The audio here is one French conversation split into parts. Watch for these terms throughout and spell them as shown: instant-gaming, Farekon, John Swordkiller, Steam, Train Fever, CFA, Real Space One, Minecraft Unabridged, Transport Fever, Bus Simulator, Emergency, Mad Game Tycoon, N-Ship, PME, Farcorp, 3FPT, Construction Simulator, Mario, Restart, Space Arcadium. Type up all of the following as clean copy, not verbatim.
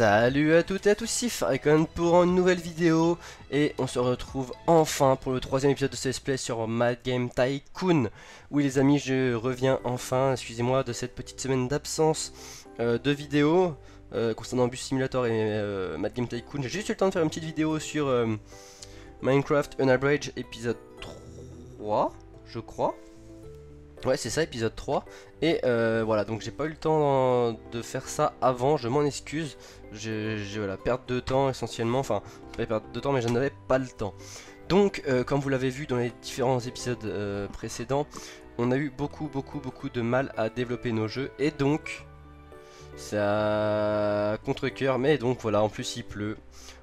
Salut à toutes et à tous, c'est Farekon pour une nouvelle vidéo. Et on se retrouve enfin pour le troisième épisode de ce let's play sur Mad Game Tycoon. Oui les amis, je reviens enfin, excusez-moi de cette petite semaine d'absence de vidéo concernant Bus Simulator et Mad Game Tycoon. J'ai juste eu le temps de faire une petite vidéo sur Minecraft Unabridged épisode 3, je crois. Ouais c'est ça, épisode 3. Et voilà, donc j'ai pas eu le temps de faire ça avant, je m'en excuse. Voilà, perte de temps essentiellement, enfin pas perte de temps mais je n'avais pas le temps. Donc comme vous l'avez vu dans les différents épisodes précédents, on a eu beaucoup de mal à développer nos jeux. Et donc ça contre-cœur, mais donc voilà, en plus il pleut.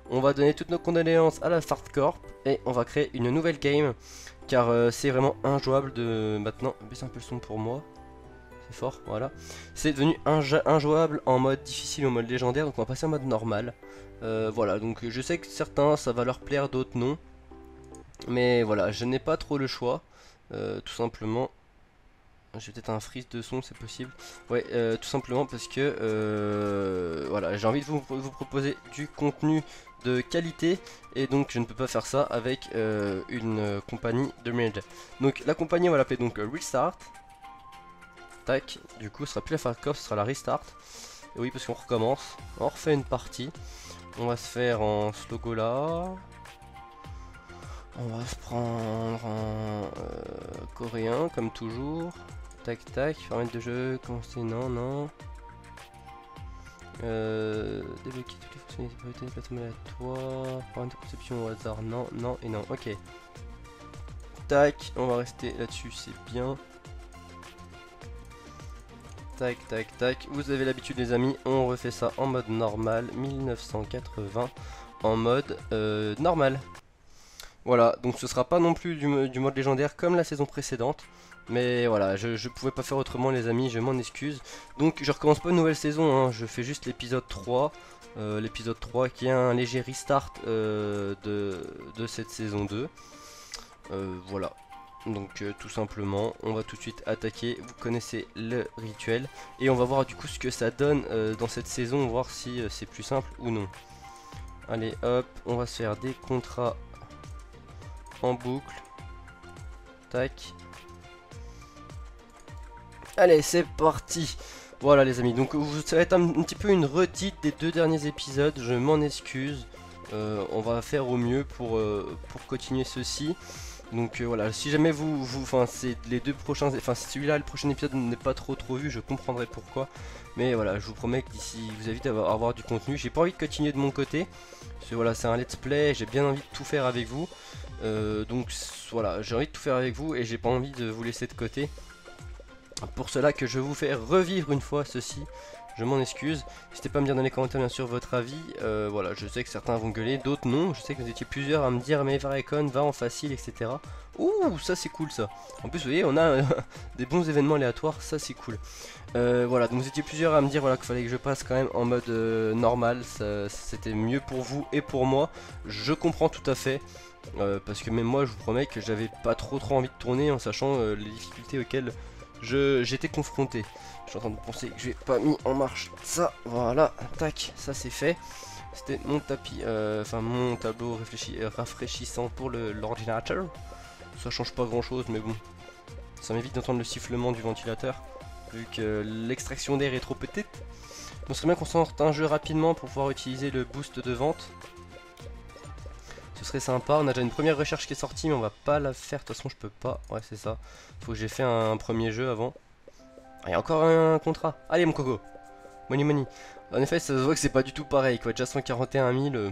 On va donner toutes nos condoléances à la Farcorp et on va créer une nouvelle game. Car c'est vraiment injouable de... Maintenant, baisse un peu le son pour moi. C'est fort, voilà. C'est devenu injouable en mode difficile, en mode légendaire. Donc on va passer en mode normal. Voilà, donc je sais que certains ça va leur plaire, d'autres non. Mais voilà, je n'ai pas trop le choix. Tout simplement. J'ai peut-être un freeze de son, c'est possible. Ouais, tout simplement parce que... voilà, j'ai envie de vous proposer du contenu de qualité et donc je ne peux pas faire ça avec une compagnie de merde. Donc la compagnie on va l'appeler donc Restart. Tac, du coup ce sera plus la Farcorp, ce sera la Restart. Et oui parce qu'on recommence, on refait une partie. On va se faire en ce logo là. On va se prendre en coréen comme toujours. Tac tac, paramètres de jeu, commencer, non non. Débloquer toutes les fonctionnalités priorité, plateforme aléatoire, paramètres de conception au hasard, non, non et non, ok. Tac, on va rester là-dessus, c'est bien. Tac, tac, tac, vous avez l'habitude les amis, on refait ça en mode normal, 1980 en mode normal. Voilà, donc ce sera pas non plus du mode légendaire comme la saison précédente. Mais voilà, je pouvais pas faire autrement les amis, je m'en excuse. Donc je recommence pas une nouvelle saison, hein, je fais juste l'épisode 3. L'épisode 3 qui est un léger restart de cette saison 2. Voilà, donc tout simplement, on va tout de suite attaquer, vous connaissez le rituel. Et on va voir du coup ce que ça donne dans cette saison, voir si c'est plus simple ou non. Allez hop, on va se faire des contrats en boucle. Tac. Allez c'est parti. Voilà les amis, donc ça va être un petit peu une redite des deux derniers épisodes, je m'en excuse. On va faire au mieux pour continuer ceci. Donc voilà, si jamais vous enfin c'est les deux prochains, enfin celui-là, le prochain épisode n'est pas trop vu, je comprendrai pourquoi. Mais voilà, je vous promets que d'ici, vous invite à avoir du contenu. J'ai pas envie de continuer de mon côté, parce que voilà c'est un let's play, j'ai bien envie de tout faire avec vous. Donc voilà, j'ai envie de tout faire avec vous et j'ai pas envie de vous laisser de côté. Pour cela que je vous fais revivre une fois ceci, je m'en excuse. N'hésitez pas à me dire dans les commentaires bien sûr votre avis. Voilà, je sais que certains vont gueuler, d'autres non. Je sais que vous étiez plusieurs à me dire mais Farekon va en facile, etc. Ouh, ça c'est cool ça. En plus vous voyez on a des bons événements aléatoires, ça c'est cool. Voilà, donc vous étiez plusieurs à me dire voilà, qu'il fallait que je passe quand même en mode normal. C'était mieux pour vous et pour moi. Je comprends tout à fait. Parce que même moi je vous promets que j'avais pas trop envie de tourner en sachant les difficultés auxquelles... J'étais confronté. Je suis en train de penser que je n'ai pas mis en marche ça. Voilà, tac, ça c'est fait. C'était mon tapis, enfin mon tableau rafraîchissant pour l'ordinateur. Ça change pas grand chose, mais bon, ça m'évite d'entendre le sifflement du ventilateur, vu que l'extraction d'air est trop petite. On serait bien qu'on sorte un jeu rapidement pour pouvoir utiliser le boost de vente. Ce serait sympa, on a déjà une première recherche qui est sortie mais on va pas la faire, de toute façon je peux pas, ouais c'est ça, faut que j'ai fait un premier jeu avant. Ah, y a encore un contrat, allez mon coco, money money. En effet ça se voit que c'est pas du tout pareil quoi, déjà 141 000,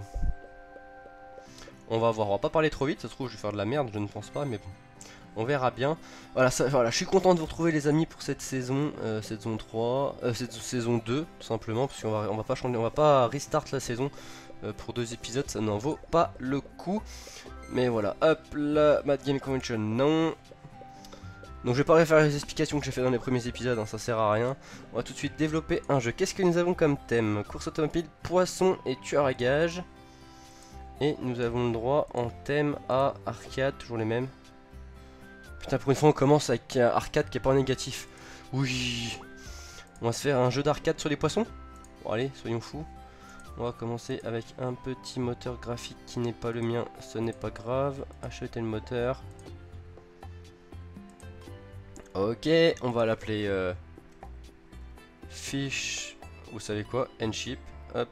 on va voir, on va pas parler trop vite, ça se trouve je vais faire de la merde, je ne pense pas mais bon, on verra bien. Voilà, voilà je suis content de vous retrouver les amis pour cette saison, cette saison 2 tout simplement, parce qu'on va, pas changer, on va pas restart la saison. Pour deux épisodes ça n'en vaut pas le coup. Mais voilà, hop là, Mad Game Convention non. Donc je vais pas refaire les explications que j'ai fait dans les premiers épisodes hein, ça sert à rien. On va tout de suite développer un jeu. Qu'est-ce que nous avons comme thème? Course automobile, poisson et tueur à gages. Et nous avons le droit en thème à arcade, toujours les mêmes. Putain pour une fois on commence avec un arcade qui est pas négatif. Oui. On va se faire un jeu d'arcade sur les poissons. Bon allez soyons fous. On va commencer avec un petit moteur graphique qui n'est pas le mien, ce n'est pas grave. Acheter le moteur. Ok, on va l'appeler Fish, vous savez quoi, N-Ship, hop.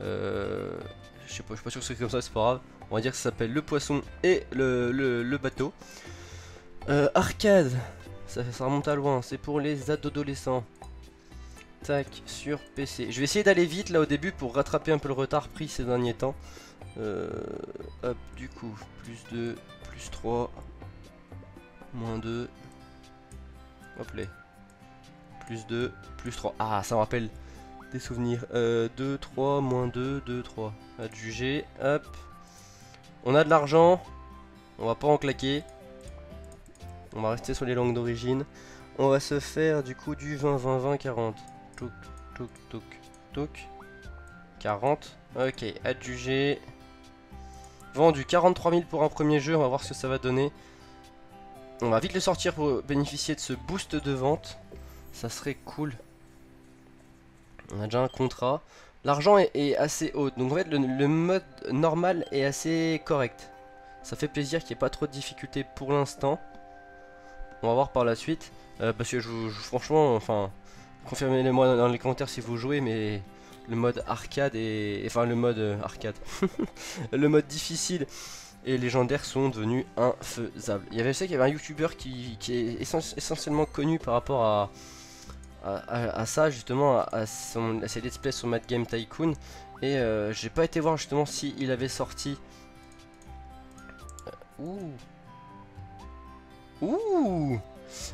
Je suis pas sûr que ce soit comme ça, c'est pas grave. On va dire que ça s'appelle le poisson et le bateau. Arcade, ça remonte à loin, c'est pour les adolescents. Tac, sur PC. Je vais essayer d'aller vite là au début pour rattraper un peu le retard pris ces derniers temps. Hop, du coup, plus 2, plus 3, moins 2. Hop là. Plus 2, plus 3. Ah, ça me rappelle des souvenirs. 2, 3, moins 2, 2, 3. Adjugé, hop. On a de l'argent. On va pas en claquer. On va rester sur les langues d'origine. On va se faire du coup du 20, 20, 20, 40. Touk, touk, touk, touk. 40. Ok, adjugé. Vendu 43 000 pour un premier jeu. On va voir ce que ça va donner. On va vite le sortir pour bénéficier de ce boost de vente. Ça serait cool. On a déjà un contrat. L'argent est assez haut. Donc en fait le mode normal est assez correct. Ça fait plaisir qu'il n'y ait pas trop de difficultés pour l'instant. On va voir par la suite. Parce que je franchement, enfin, confirmez-le moi dans les commentaires si vous jouez, mais le mode arcade et enfin le mode arcade. Le mode difficile et légendaire sont devenus infaisables. Il y avait, je sais qu'il y avait un youtubeur qui est essentiellement connu par rapport à ça, justement, à ses let's play sur Mad Game Tycoon. Et j'ai pas été voir justement si il avait sorti.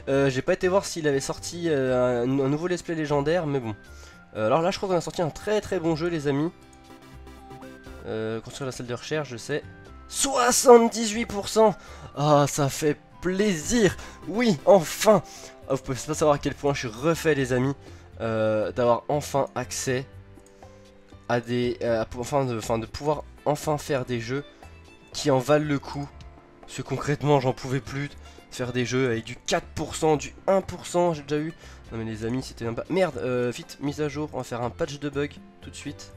J'ai pas été voir s'il avait sorti un nouveau let's play légendaire, mais bon. Alors là, je crois qu'on a sorti un très très bon jeu, les amis. Construire la salle de recherche, je sais. 78%. Ah, ça fait plaisir. Oui, enfin. Ah, vous pouvez pas savoir à quel point je suis refait, les amis, d'avoir enfin accès à des... de pouvoir enfin faire des jeux qui en valent le coup. Parce que concrètement, j'en pouvais plus de faire des jeux avec du 4%, du 1%, j'ai déjà eu. Non mais les amis, c'était même pas... Merde, vite, mise à jour, on va faire un patch de bug tout de suite.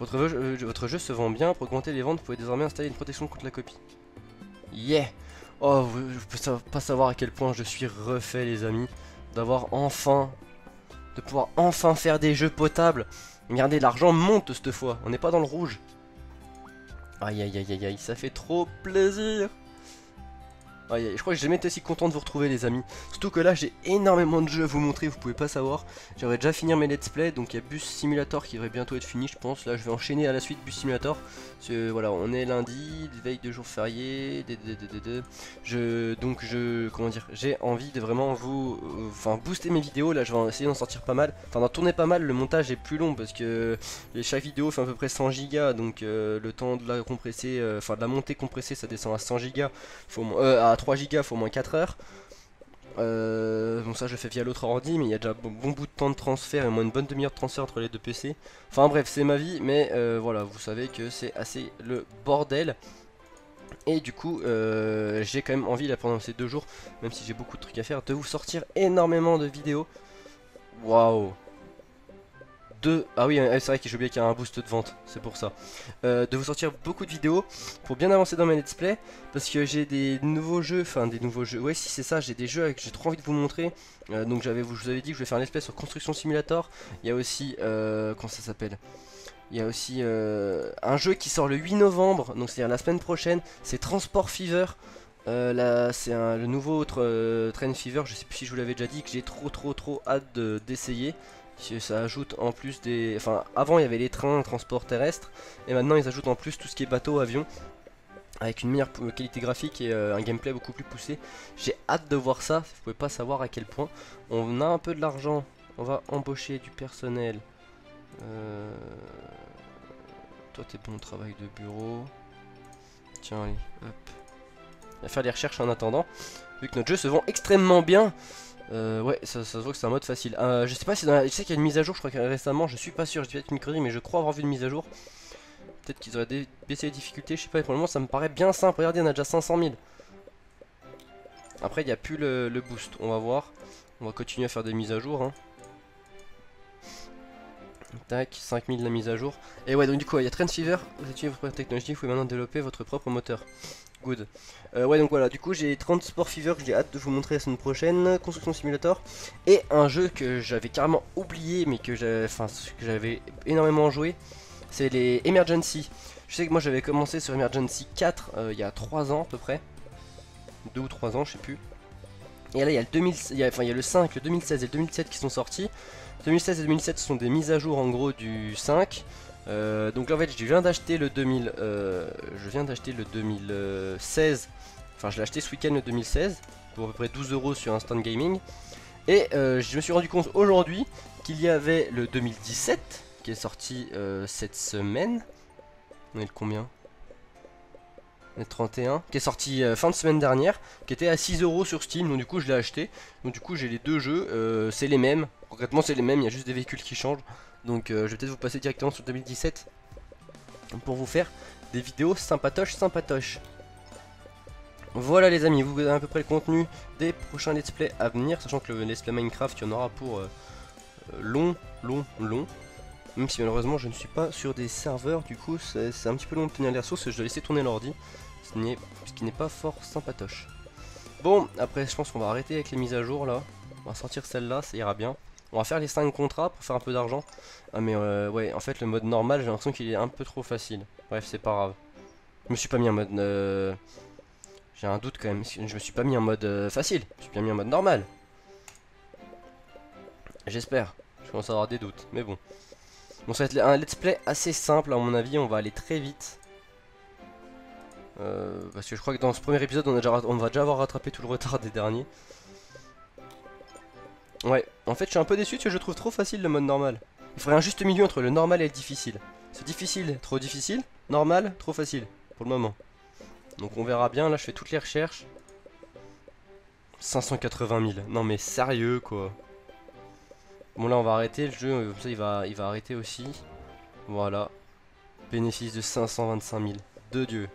Votre jeu se vend bien, pour augmenter les ventes, vous pouvez désormais installer une protection contre la copie. Yeah. Oh, vous pouvez pas savoir à quel point je suis refait, les amis, d'avoir enfin... de pouvoir enfin faire des jeux potables. Regardez, l'argent monte cette fois, on n'est pas dans le rouge. Aïe aïe aïe aïe aïe, ça fait trop plaisir. Aïe aïe, je crois que j'ai jamais été aussi content de vous retrouver, les amis. Surtout que là j'ai énormément de jeux à vous montrer, vous pouvez pas savoir. J'aimerais déjà finir mes let's play, donc il y a Bus Simulator qui devrait bientôt être fini, je pense. Là je vais enchaîner à la suite Bus Simulator. Parce que, voilà, on est lundi, veille de jour férié. Comment dire, j'ai envie de vraiment vous... booster mes vidéos, là je vais essayer d'en sortir pas mal. Enfin d'en tourner pas mal, le montage est plus long parce que chaque vidéo fait à peu près 100 Go. Donc le temps de la compresser, de la montée compressée, ça descend à 100 Go. À 3 Go, faut au moins 4 heures. Bon, ça je le fais via l'autre ordi, mais il y a déjà bon bout de temps de transfert et au moins une bonne demi-heure de transfert entre les deux PC. Enfin bref, c'est ma vie, mais voilà, vous savez que c'est assez le bordel. Et du coup, j'ai quand même envie là pendant ces 2 jours, même si j'ai beaucoup de trucs à faire, de vous sortir énormément de vidéos. Waouh! Ah oui, c'est vrai que j'ai oublié qu'il y a un boost de vente, c'est pour ça. De vous sortir beaucoup de vidéos pour bien avancer dans mes let's play. Parce que j'ai des nouveaux jeux, ouais si c'est ça, j'ai des jeux que j'ai trop envie de vous montrer. Donc je vous avais dit que je vais faire un let's play sur Construction Simulator. Il y a aussi, comment ça s'appelle ? Il y a aussi un jeu qui sort le 8 novembre, donc c'est-à-dire la semaine prochaine, c'est Transport Fever. Là c'est le nouveau Train Fever, je sais plus si je vous l'avais déjà dit, que j'ai trop hâte d'essayer. Ça ajoute en plus des... Enfin, avant il y avait les trains, transport terrestre, et maintenant ils ajoutent en plus tout ce qui est bateau, avion, avec une meilleure qualité graphique et un gameplay beaucoup plus poussé. J'ai hâte de voir ça, vous pouvez pas savoir à quel point. On a un peu de l'argent, on va embaucher du personnel. Toi t'es bon au travail de bureau. Tiens, allez, hop. On va faire des recherches en attendant, vu que notre jeu se vend extrêmement bien. Ouais, ça se voit que c'est un mode facile. Je sais pas si je sais qu'il y a une mise à jour, je crois que récemment, je suis pas sûr, je dis peut-être une connerie, mais je crois avoir vu une mise à jour. Peut-être qu'ils auraient baissé les difficultés, je sais pas, et pour le moment ça me paraît bien simple. Regardez, on a déjà 500 000. Après, il n'y a plus le boost, on va voir. On va continuer à faire des mises à jour. Tac, 5000 la mise à jour. Et ouais, donc du coup, il y a Train Fever, vous étudiez votre propre technologie, vous pouvez maintenant développer votre propre moteur. Good. Ouais, donc voilà, du coup, j'ai Transport Fever que j'ai hâte de vous montrer la semaine prochaine, Construction Simulator, et un jeu que j'avais carrément oublié, mais que j'avais énormément joué, c'est les Emergency. Je sais que moi j'avais commencé sur Emergency 4 il y a 3 ans à peu près, 2 ou 3 ans, je sais plus. Et là, il y a le 5, le 2016 et le 2017 qui sont sortis. 2016 et 2017 sont des mises à jour en gros du 5. Donc là, en fait, je viens d'acheter le 2016. Enfin, je l'ai acheté ce week-end le 2016 pour à peu près 12 € sur Instant Gaming. Et je me suis rendu compte aujourd'hui qu'il y avait le 2017 qui est sorti cette semaine. On est le combien ? Le 31, qui est sorti fin de semaine dernière, qui était à 6 € sur Steam, donc du coup je l'ai acheté. Donc du coup j'ai les deux jeux, c'est les mêmes, concrètement c'est les mêmes, il y a juste des véhicules qui changent. Donc je vais peut-être vous passer directement sur 2017 pour vous faire des vidéos sympatoches. Voilà les amis, vous avez à peu près le contenu des prochains let's play à venir, sachant que le let's play Minecraft il y en aura pour long. Même si malheureusement je ne suis pas sur des serveurs, du coup c'est un petit peu long d'obtenir les ressources, je dois laisser tourner l'ordi, ce qui n'est pas fort sympatoche. Bon, après je pense qu'on va arrêter avec les mises à jour là, on va sortir celle-là, ça ira bien. On va faire les 5 contrats pour faire un peu d'argent. Ah mais ouais, en fait le mode normal j'ai l'impression qu'il est un peu trop facile. Bref, c'est pas grave. Je me suis pas mis en mode... J'ai un doute quand même, je me suis pas mis en mode facile, je suis bien mis en mode normal. J'espère, je commence à avoir des doutes, mais bon. Bon, ça va être un let's play assez simple à mon avis, on va aller très vite. Parce que je crois que dans ce premier épisode on va déjà avoir rattrapé tout le retard des derniers. Ouais, en fait je suis un peu déçu parce que je trouve trop facile le mode normal. Il faudrait un juste milieu entre le normal et le difficile. C'est difficile, trop difficile, normal, trop facile, pour le moment. Donc on verra bien, là je fais toutes les recherches. 580 000, non mais sérieux quoi. Bon là on va arrêter le jeu, comme ça il va arrêter aussi. Voilà. Bénéfice de 525 000. De Dieu.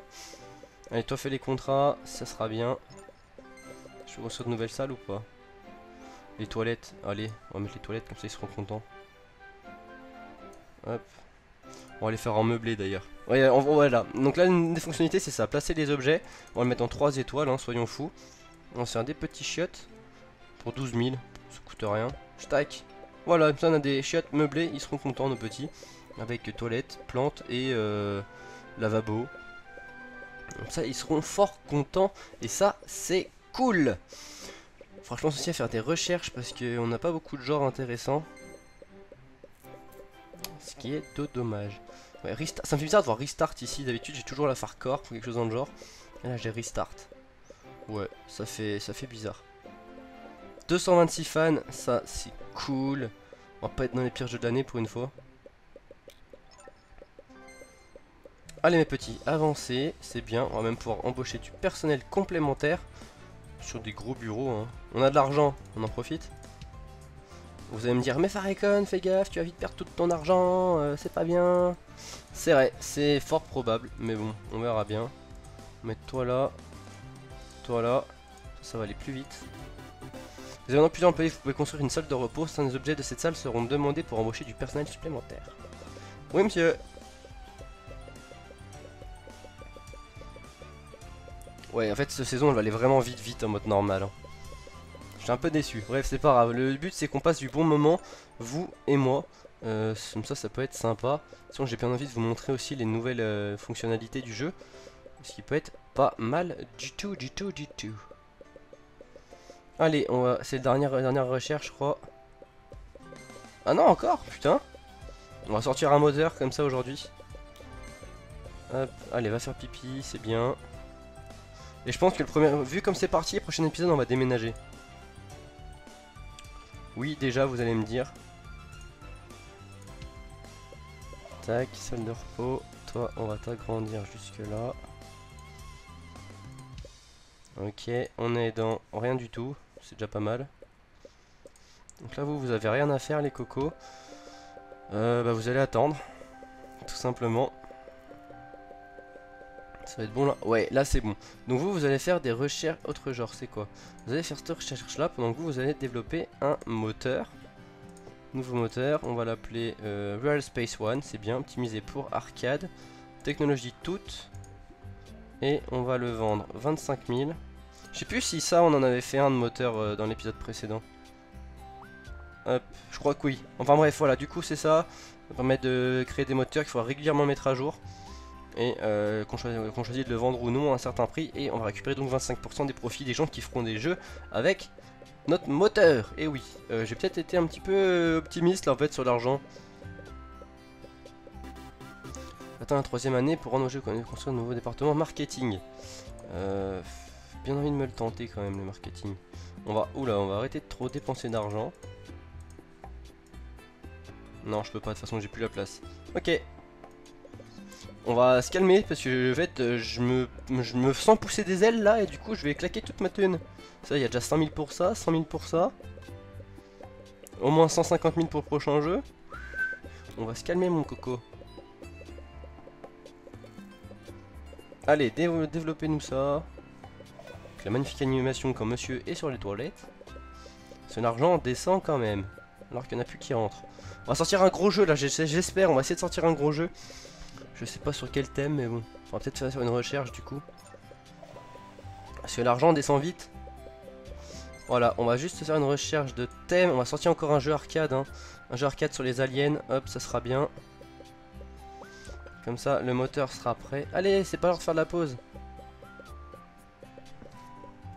Allez, toi fais les contrats, ça sera bien. Je reçois de nouvelles salles ou pas? Les toilettes, allez, on va mettre les toilettes, comme ça ils seront contents. Hop. On va les faire en meublé d'ailleurs. Ouais, voilà. Donc là une des fonctionnalités c'est ça, placer les objets. On va le mettre en 3 étoiles, hein, soyons fous. On se fait un des petits chiottes. Pour 12 000, ça coûte rien. Stack. Voilà, comme ça on a des chiottes meublées, ils seront contents nos petits. Avec toilettes, plantes et lavabo. Comme ça ils seront fort contents et ça c'est cool. Franchement aussi à faire des recherches parce qu'on n'a pas beaucoup de genres intéressants. Ce qui est dommage. Ouais, ça me fait bizarre de voir Restart ici, d'habitude j'ai toujours la Farcorp ou quelque chose dans le genre. Et là j'ai Restart. Ouais, ça fait bizarre. 226 fans, ça c'est cool. On va pas être dans les pires jeux de l'année pour une fois. Allez mes petits, avancez, c'est bien. On va même pouvoir embaucher du personnel complémentaire sur des gros bureaux. Hein. On a de l'argent, on en profite. Vous allez me dire, mais Farekon, fais gaffe, tu vas vite perdre tout ton argent, c'est pas bien. C'est vrai, c'est fort probable, mais bon, on verra bien. Mettre toi là, ça va aller plus vite. Vous avez maintenant plusieurs employés, vous pouvez construire une salle de repos. Certains des objets de cette salle seront demandés pour embaucher du personnel supplémentaire. Oui, monsieur. Ouais, en fait, cette saison, elle va aller vraiment vite en mode normal. Hein. Je suis un peu déçu. Bref, c'est pas grave. Le but, c'est qu'on passe du bon moment, vous et moi. Comme ça, ça peut être sympa. Sinon, j'ai bien envie de vous montrer aussi les nouvelles fonctionnalités du jeu. Ce qui peut être pas mal du tout. Allez, c'est la dernière recherche, je crois. Ah non, encore, putain. On va sortir un moteur comme ça aujourd'hui. Hop, allez, va faire pipi, c'est bien. Et je pense que le premier... Vu comme c'est parti, le prochain épisode, on va déménager. Oui, déjà, vous allez me dire. Tac, salle de repos. Toi, on va t'agrandir jusque là. Ok, on est dans rien du tout. C'est déjà pas mal. Donc là vous avez rien à faire les cocos. Bah vous allez attendre. Tout simplement. Ça va être bon là. Ouais là c'est bon. Donc vous allez faire des recherches autre genre. C'est quoi? Vous allez faire cette recherche là pendant que vous allez développer un moteur. Nouveau moteur, on va l'appeler Real Space One, c'est bien, optimisé pour arcade, technologie toute. Et on va le vendre 25 000. Je sais plus si ça on en avait fait un de moteur dans l'épisode précédent. Hop, je crois que oui. Enfin bref, voilà, du coup c'est ça. Ça permet de créer des moteurs qu'il faudra régulièrement mettre à jour. Et qu'on choisit de le vendre ou non à un certain prix. Et on va récupérer donc 25% des profits des gens qui feront des jeux avec notre moteur. Et oui, j'ai peut-être été un petit peu optimiste là en fait sur l'argent. Attends la troisième année pour rendre au jeu qu'on a construit un nouveau département marketing. Bien envie de me le tenter quand même le marketing. On va arrêter de trop dépenser d'argent. Non je peux pas, de toute façon j'ai plus la place. Ok. On va se calmer parce que en fait je me sens pousser des ailes là et du coup je vais claquer toute ma thune. Ça il y a déjà 5000 pour ça, 100 000 pour ça. Au moins 150 000 pour le prochain jeu. On va se calmer mon coco. Allez développez nous ça. Donc, la magnifique animation quand monsieur est sur les toilettes. Son argent descend quand même. Alors qu'il n'y en a plus qui rentre. On va sortir un gros jeu là, j'espère, on va essayer de sortir un gros jeu. Je sais pas sur quel thème mais bon. On va peut-être faire une recherche du coup. Parce que l'argent descend vite. Voilà, on va juste faire une recherche de thème. On va sortir encore un jeu arcade hein. Un jeu arcade sur les aliens, hop ça sera bien. Comme ça le moteur sera prêt. Allez c'est pas l'heure de faire de la pause.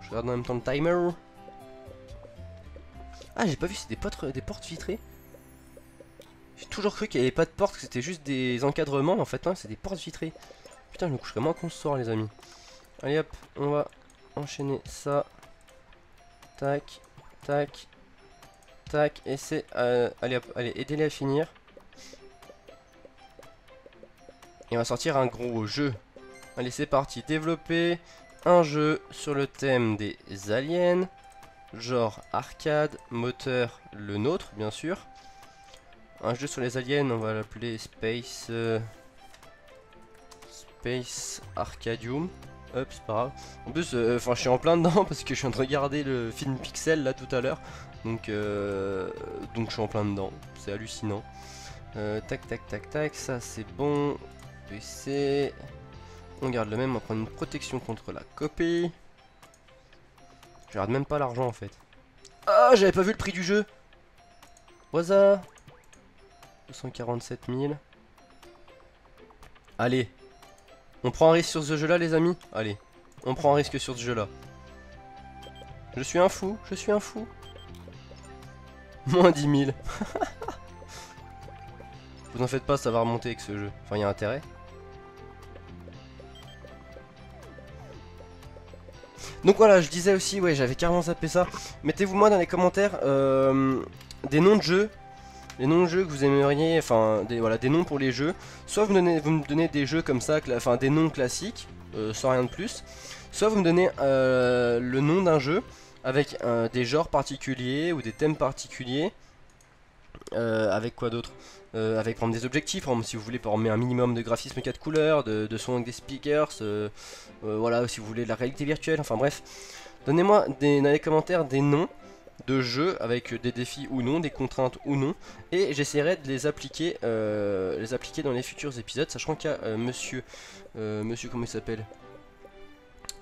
Je regarde en même temps le timer. Ah j'ai pas vu, c'est des portes vitrées. J'ai toujours cru qu'il n'y avait pas de porte, que c'était juste des encadrements, mais en fait, hein, c'est des portes vitrées. Putain, je me coucherai moins qu'on se soir, les amis. Allez hop, on va enchaîner ça. Tac, tac, tac, et c'est. Allez hop, allez, aidez-les à finir. Et on va sortir un gros jeu. Allez, c'est parti. Développer un jeu sur le thème des aliens, genre arcade, moteur, le nôtre, bien sûr. Un jeu sur les aliens, on va l'appeler Space Space Arcadium. Hop, c'est pas grave. En plus, je suis en plein dedans parce que je viens de regarder le film Pixel là tout à l'heure. Donc je suis en plein dedans. C'est hallucinant. Tac, tac, tac, tac. Ça, c'est bon. PC. On garde le même. On prend une protection contre la copie. Je regarde même pas l'argent en fait. Ah, j'avais pas vu le prix du jeu. Waza. 247 000. Allez, on prend un risque sur ce jeu là les amis. Allez, on prend un risque sur ce jeu là. Je suis un fou, je suis un fou. Moins 10 000. Vous en faites pas, ça va remonter avec ce jeu. Enfin il y a intérêt. Donc voilà, je disais aussi, ouais j'avais carrément zappé ça. Mettez-vous moi dans les commentaires des noms de jeux. Les noms de jeux que vous aimeriez, enfin voilà, des noms pour les jeux. Soit vous me donnez des jeux comme ça, enfin des noms classiques, sans rien de plus. Soit vous me donnez le nom d'un jeu avec des genres particuliers ou des thèmes particuliers. Avec quoi d'autre, avec par exemple, des objectifs, par exemple, si vous voulez par exemple, un minimum de graphisme 4 couleurs, de son avec des speakers, voilà, si vous voulez de la réalité virtuelle, enfin bref. Donnez-moi dans les commentaires des noms de jeux avec des défis ou non, des contraintes ou non, et j'essaierai de les appliquer dans les futurs épisodes, sachant qu'il y a monsieur comment il s'appelle,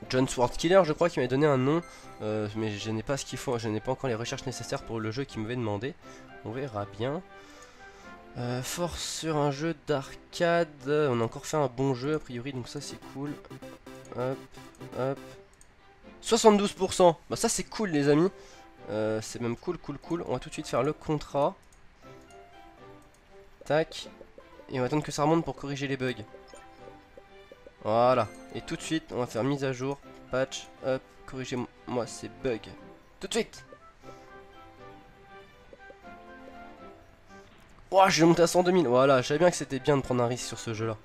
John Swordkiller je crois, qui m'avait donné un nom, mais je n'ai pas ce qu'il faut, je n'ai pas encore les recherches nécessaires pour le jeu qu'il m'avait demandé, on verra bien. Force sur un jeu d'arcade, on a encore fait un bon jeu a priori, donc ça c'est cool. Hop hop, 72%, bah ça c'est cool les amis. C'est même cool. On va tout de suite faire le contrat. Tac. Et on va attendre que ça remonte pour corriger les bugs. Voilà. Et tout de suite, on va faire mise à jour. Patch. Hop. Corrigez-moi ces bugs. Tout de suite. Ouah, j'ai monté à 102 000. Voilà. Je savais bien que c'était bien de prendre un risque sur ce jeu-là.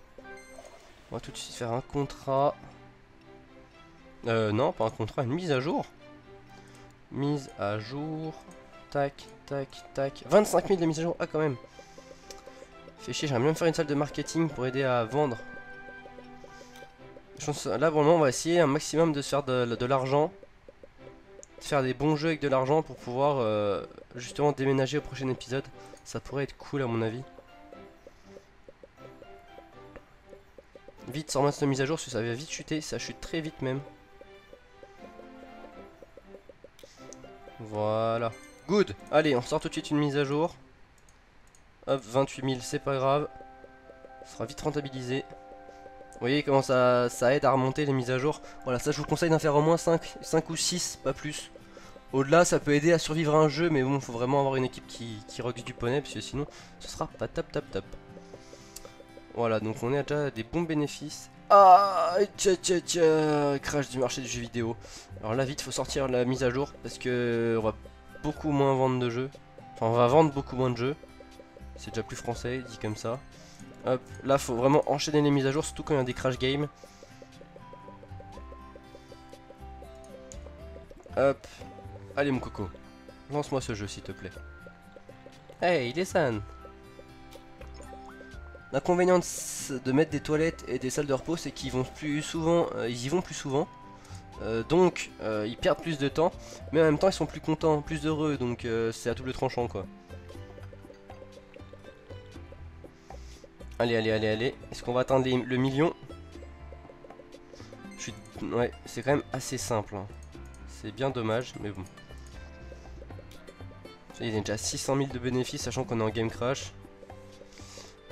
On va tout de suite faire un contrat. Non, pas un contrat, une mise à jour. Mise à jour. Tac, tac, tac. 25 000 de mise à jour. Ah, quand même. Fait chier, j'aimerais même faire une salle de marketing pour aider à vendre. Je pense, là, pour le moment, on va essayer un maximum de se faire de l'argent. faire des bons jeux avec de l'argent pour pouvoir justement déménager au prochain épisode. Ça pourrait être cool à mon avis. Vite, sans maintenir mise à jour, ça va vite chuter, ça chute très vite même. Voilà. Good. Allez, on sort tout de suite une mise à jour. Hop, 28 000, c'est pas grave. Ça sera vite rentabilisé. Vous voyez comment ça aide à remonter les mises à jour. Voilà, ça je vous conseille d'en faire au moins 5 ou 6, pas plus. Au-delà, ça peut aider à survivre à un jeu, mais bon, faut vraiment avoir une équipe qui rock du poney, parce que sinon, ce sera pas top. Voilà, donc on est déjà à des bons bénéfices. Ah, tcha, crash du marché du jeu vidéo. Alors là, vite, faut sortir la mise à jour parce que on va beaucoup moins vendre de jeux. Enfin, on va vendre beaucoup moins de jeux. C'est déjà plus français, dit comme ça. Hop, là, faut vraiment enchaîner les mises à jour, surtout quand il y a des crash games. Hop, allez mon coco, lance-moi ce jeu s'il te plaît. Hey, il est san. L'inconvénient de mettre des toilettes et des salles de repos, c'est qu'ils vont plus souvent, ils y vont plus souvent, donc ils perdent plus de temps, mais en même temps ils sont plus contents, plus heureux, donc c'est à double tranchant quoi. Allez, allez, est-ce qu'on va atteindre le million? Ouais, c'est quand même assez simple, hein. C'est bien dommage, mais bon. Il y a déjà 600 000 de bénéfices, sachant qu'on est en game crash.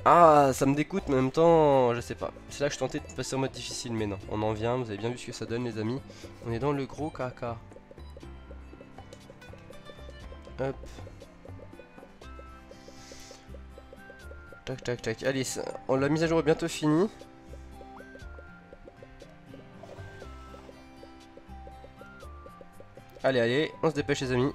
Ah, ça me dégoûte, mais en même temps, je sais pas. C'est là que je tentais de passer en mode difficile, mais non. On en vient, vous avez bien vu ce que ça donne, les amis. On est dans le gros caca. Hop. Tac, tac, tac. Allez, la mise à jour est bientôt finie. Allez, on se dépêche, les amis.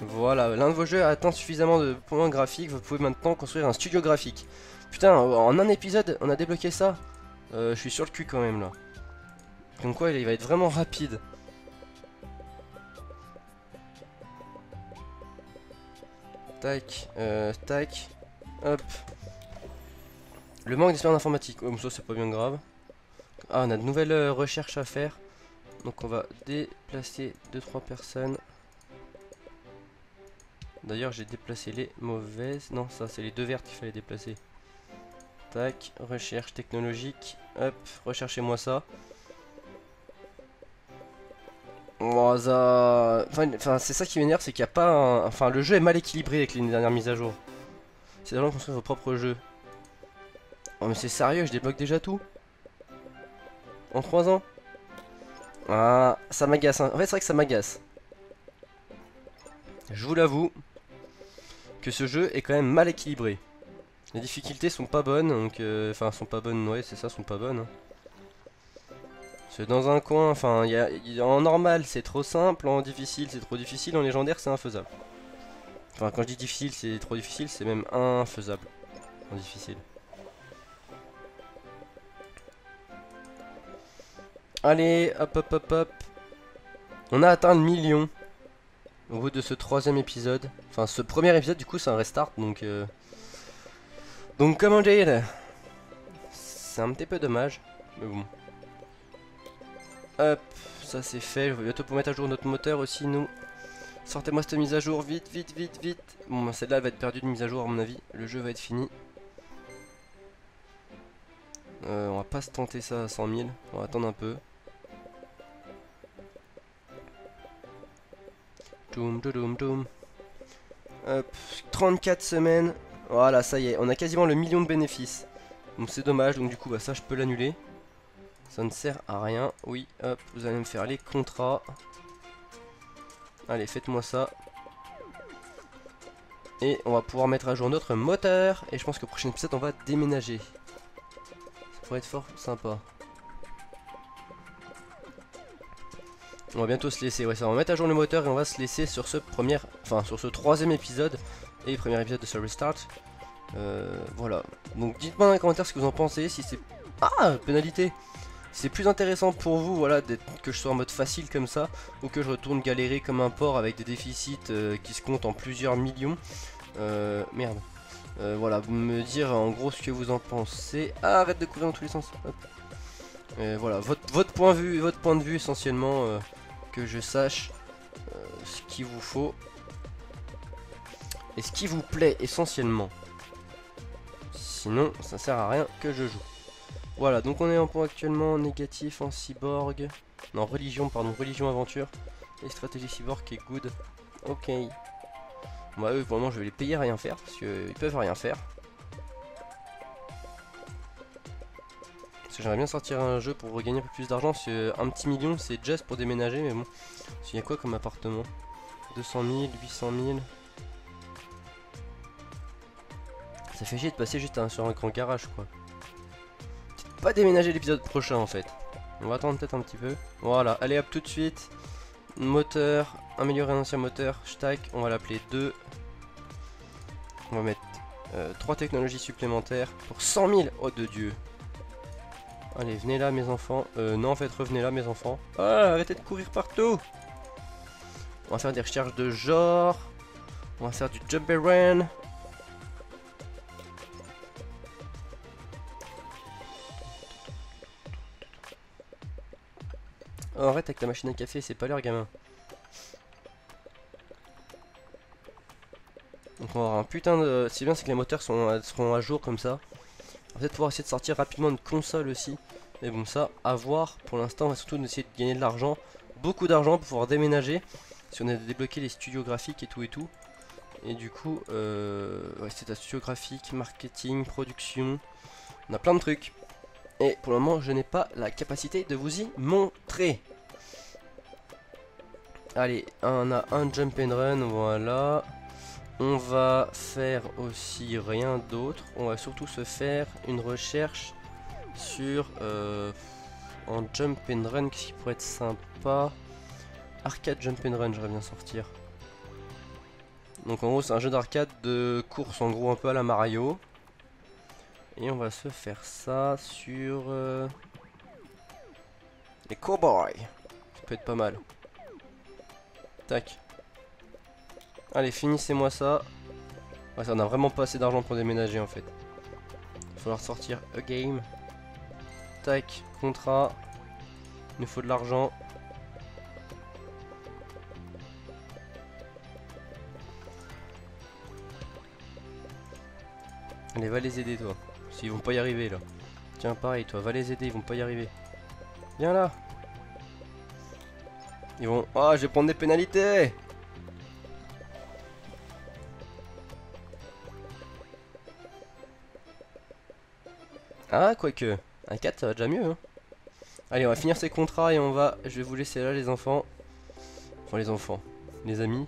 Voilà, l'un de vos jeux a atteint suffisamment de points graphiques, vous pouvez maintenant construire un studio graphique. Putain, en un épisode, on a débloqué ça. Je suis sur le cul quand même là. Comme quoi, il va être vraiment rapide. Tac, tac, hop. Le manque d'expérience informatique, oh, ça c'est pas bien grave. Ah, on a de nouvelles recherches à faire. Donc on va déplacer 2-3 personnes. D'ailleurs j'ai déplacé les mauvaises. Non, ça c'est les deux vertes qu'il fallait déplacer. Tac, recherche technologique. Hop, recherchez-moi ça. Oh, ça... Enfin c'est ça qui m'énerve, c'est qu'il n'y a pas un... Enfin le jeu est mal équilibré avec les dernières mises à jour. C'est vraiment construire vos propres jeux. Oh mais c'est sérieux, je débloque déjà tout en 3 ans. Ah, ça m'agace hein. En fait c'est vrai que ça m'agace. Je vous l'avoue que ce jeu est quand même mal équilibré. Les difficultés sont pas bonnes, donc enfin sont pas bonnes, ouais c'est ça, sont pas bonnes. C'est dans un coin, enfin en normal c'est trop simple, en difficile c'est trop difficile, en légendaire c'est infaisable. Enfin quand je dis difficile c'est trop difficile, c'est même infaisable en difficile. Allez, hop hop hop hop. On a atteint le million. Au bout de ce 3e épisode, enfin ce 1er épisode du coup c'est un restart, donc comment dire, c'est un petit peu dommage, mais bon. Hop, ça c'est fait, je vais bientôt pour mettre à jour notre moteur aussi nous. Sortez-moi cette mise à jour, vite, vite. Bon bah, celle-là elle va être perdue de mise à jour à mon avis, le jeu va être fini. On va pas se tenter ça à 100 000, on va attendre un peu. Doum, doum, doum. Hop, 34 semaines. Voilà, ça y est, on a quasiment le million de bénéfices. Donc c'est dommage, donc du coup bah, ça je peux l'annuler. Ça ne sert à rien. Oui, hop, vous allez me faire les contrats. Allez, faites-moi ça. Et on va pouvoir mettre à jour notre moteur. Et je pense que au prochain épisode on va déménager. Ça pourrait être fort sympa. On va bientôt se laisser, ouais ça, on va mettre à jour le moteur et on va se laisser sur ce 3e épisode et le 1er épisode de ce restart. Voilà, donc dites-moi dans les commentaires ce que vous en pensez, si c'est... Ah, pénalité. Si c'est plus intéressant pour vous, voilà, que je sois en mode facile comme ça, ou que je retourne galérer comme un porc avec des déficits qui se comptent en plusieurs millions. Merde. Voilà, vous me dire en gros ce que vous en pensez. Ah, arrête de courir dans tous les sens. Hop. Voilà, votre point de vue essentiellement... que je sache ce qu'il vous faut et ce qui vous plaît essentiellement. Sinon, ça sert à rien que je joue. Voilà, donc on est en point actuellement négatif en cyborg. Non, religion, pardon, religion aventure. Et stratégie cyborg qui est good. Ok. Moi, eux, vraiment, je vais les payer à rien faire parce qu'ils peuvent rien faire. J'aimerais bien sortir un jeu pour regagner un peu plus d'argent. Un petit million, c'est juste pour déménager, mais bon. Il y a quoi comme appartement? 200 000, 800 000. Ça fait chier de passer juste sur un grand garage, quoi. Peut-être pas déménager l'épisode prochain, en fait. On va attendre peut-être un petit peu. Voilà, allez hop, tout de suite. Moteur, améliorer un ancien moteur. Stack, on va l'appeler 2. On va mettre 3 technologies supplémentaires pour 100 000. Oh de Dieu. Allez, venez là mes enfants. Non, en fait, revenez là mes enfants. Ah, arrêtez de courir partout. On va faire des recherches de genre. On va faire du jump and run. Oh, arrête avec ta machine à café, c'est pas l'heure, gamin. Donc on va avoir un putain de... Si bien c'est que les moteurs seront à jour comme ça. Peut-être pouvoir essayer de sortir rapidement une console aussi. Mais bon, ça, à voir. Pour l'instant, on va surtout essayer de gagner de l'argent. Beaucoup d'argent pour pouvoir déménager. Si on a débloqué les studios graphiques et tout et tout. Et du coup, ouais, c'est un studio graphique, marketing, production. On a plein de trucs. Et pour le moment, je n'ai pas la capacité de vous y montrer. Allez, on a un jump and run, voilà. On va faire aussi rien d'autre. On va surtout se faire une recherche sur en jump and run. Qu'est-ce qui pourrait être sympa? Arcade jump and run, j'aimerais bien sortir. Donc en gros c'est un jeu d'arcade de course en gros un peu à la Mario. Et on va se faire ça sur les cowboys. Ça peut être pas mal. Tac. Allez, finissez-moi ça. Ouais, ça, on a vraiment pas assez d'argent pour déménager en fait. Il va falloir sortir a game. Tac, contrat. Il nous faut de l'argent. Allez, va les aider toi. S'ils vont pas y arriver là. Tiens, pareil, toi, va les aider, ils vont pas y arriver. Viens là. Ils vont... Ah, oh, je vais prendre des pénalités. Ah, quoique, un 4 ça va déjà mieux hein. Allez, on va finir ces contrats et on va... Je vais vous laisser là les enfants. Enfin les enfants, les amis.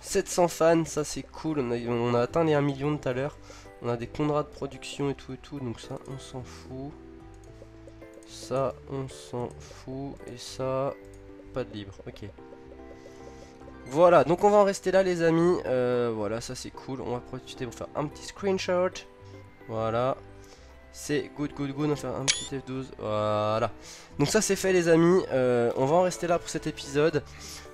700 fans, ça c'est cool. On a atteint les 1 million tout à l'heure. On a des contrats de production et tout donc ça on s'en fout. Ça on s'en fout. Et ça, pas de libre, ok. Voilà, donc on va en rester là les amis. Voilà, ça c'est cool. On va profiter pour faire un petit screenshot. Voilà. C'est good, good, good, on va faire un petit F12, voilà. Donc ça c'est fait les amis, on va en rester là pour cet épisode.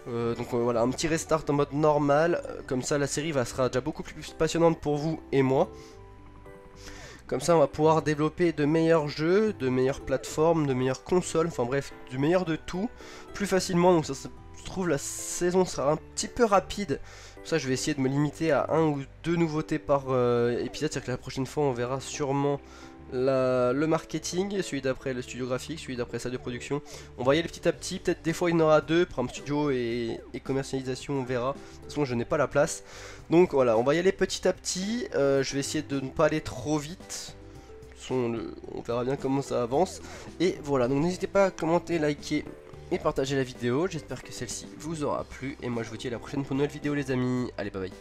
Donc voilà, un petit restart en mode normal, comme ça la série sera déjà beaucoup plus passionnante pour vous et moi. Comme ça on va pouvoir développer de meilleurs jeux, de meilleures plateformes, de meilleures consoles, enfin bref, du meilleur de tout, plus facilement. Donc ça se trouve la saison sera un petit peu rapide. Ça je vais essayer de me limiter à 1 ou 2 nouveautés par épisode, c'est-à-dire que la prochaine fois on verra sûrement... Le marketing, celui d'après le studio graphique, celui d'après salle de production. On va y aller petit à petit, peut-être des fois il y en aura 2. Pour un studio et commercialisation, on verra. De toute façon je n'ai pas la place. Donc voilà, on va y aller petit à petit. Je vais essayer de ne pas aller trop vite. On verra bien comment ça avance. Et voilà, donc n'hésitez pas à commenter, liker et partager la vidéo. J'espère que celle-ci vous aura plu. Et moi je vous dis à la prochaine pour une nouvelle vidéo les amis. Allez, bye bye.